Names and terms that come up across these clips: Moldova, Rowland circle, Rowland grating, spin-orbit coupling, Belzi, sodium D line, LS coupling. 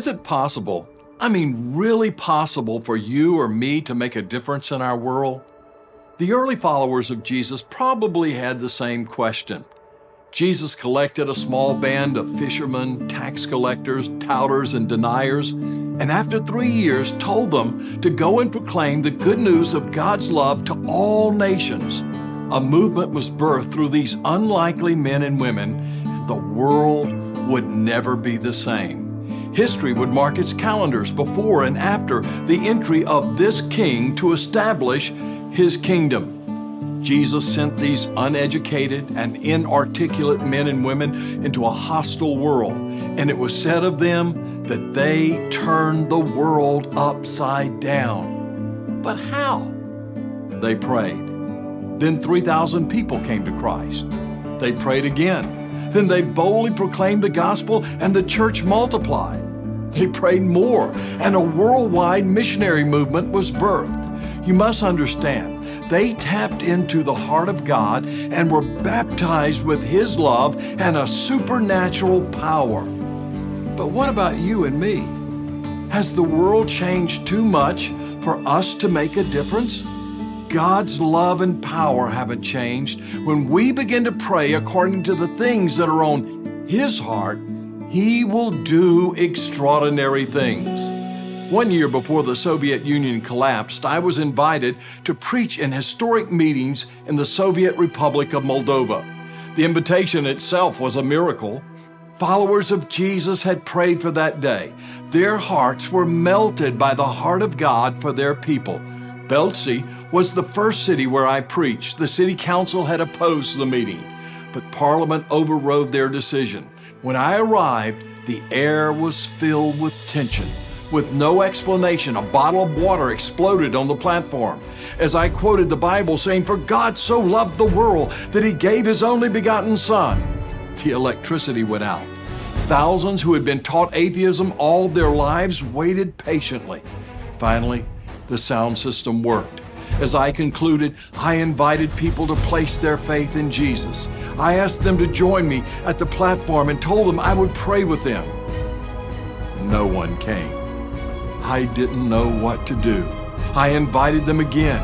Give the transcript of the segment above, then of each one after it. Is it possible, I mean really possible, for you or me to make a difference in our world? The early followers of Jesus probably had the same question. Jesus collected a small band of fishermen, tax collectors, doubters, and deniers, and after 3 years told them to go and proclaim the good news of God's love to all nations. A movement was birthed through these unlikely men and women, and the world would never be the same. History would mark its calendars before and after the entry of this king to establish his kingdom. Jesus sent these uneducated and inarticulate men and women into a hostile world, and it was said of them that they turned the world upside down. But how? They prayed. Then 3,000 people came to Christ. They prayed again. Then they boldly proclaimed the gospel, and the church multiplied. They prayed more, and a worldwide missionary movement was birthed. You must understand, they tapped into the heart of God and were baptized with His love and a supernatural power. But what about you and me? Has the world changed too much for us to make a difference? God's love and power haven't changed. When we begin to pray according to the things that are on His heart, He will do extraordinary things. 1 year before the Soviet Union collapsed, I was invited to preach in historic meetings in the Soviet Republic of Moldova. The invitation itself was a miracle. Followers of Jesus had prayed for that day. Their hearts were melted by the heart of God for their people. Belzi was the first city where I preached. The city council had opposed the meeting, but Parliament overrode their decision. When I arrived, the air was filled with tension. With no explanation, a bottle of water exploded on the platform. As I quoted the Bible saying, "For God so loved the world that He gave His only begotten Son," the electricity went out. Thousands who had been taught atheism all their lives waited patiently. Finally, the sound system worked. As I concluded, I invited people to place their faith in Jesus. I asked them to join me at the platform and told them I would pray with them. No one came. I didn't know what to do. I invited them again.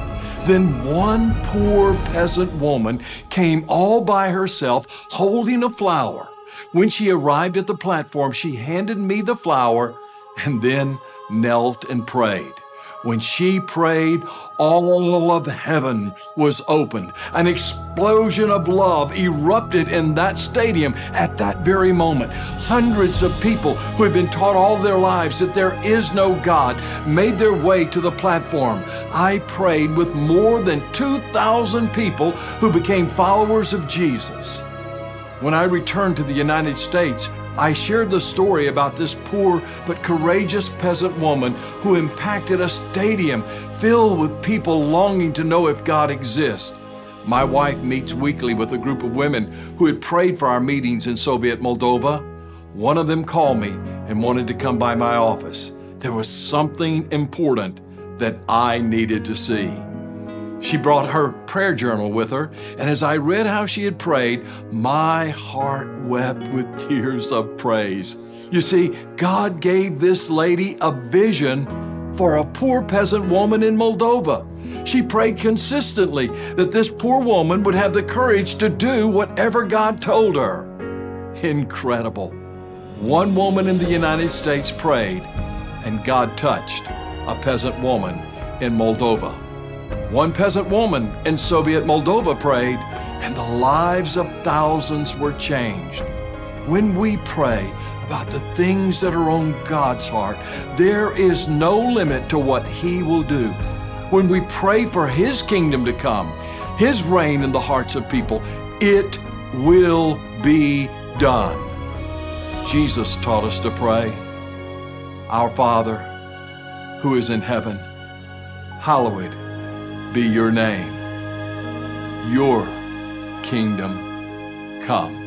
Then one poor peasant woman came all by herself holding a flower. When she arrived at the platform, she handed me the flower and then knelt and prayed. When she prayed, all of heaven was opened. An explosion of love erupted in that stadium at that very moment. Hundreds of people who had been taught all their lives that there is no God made their way to the platform. I prayed with more than 2,000 people who became followers of Jesus. When I returned to the United States, I shared the story about this poor but courageous peasant woman who impacted a stadium filled with people longing to know if God exists. My wife meets weekly with a group of women who had prayed for our meetings in Soviet Moldova. One of them called me and wanted to come by my office. There was something important that I needed to see. She brought her prayer journal with her, and as I read how she had prayed, my heart wept with tears of praise. You see, God gave this lady a vision for a poor peasant woman in Moldova. She prayed consistently that this poor woman would have the courage to do whatever God told her. Incredible. One woman in the United States prayed, and God touched a peasant woman in Moldova. One peasant woman in Soviet Moldova prayed, and the lives of thousands were changed. When we pray about the things that are on God's heart, there is no limit to what He will do. When we pray for His kingdom to come, His reign in the hearts of people, it will be done. Jesus taught us to pray, "Our Father, who is in heaven, hallowed be your name, your kingdom come."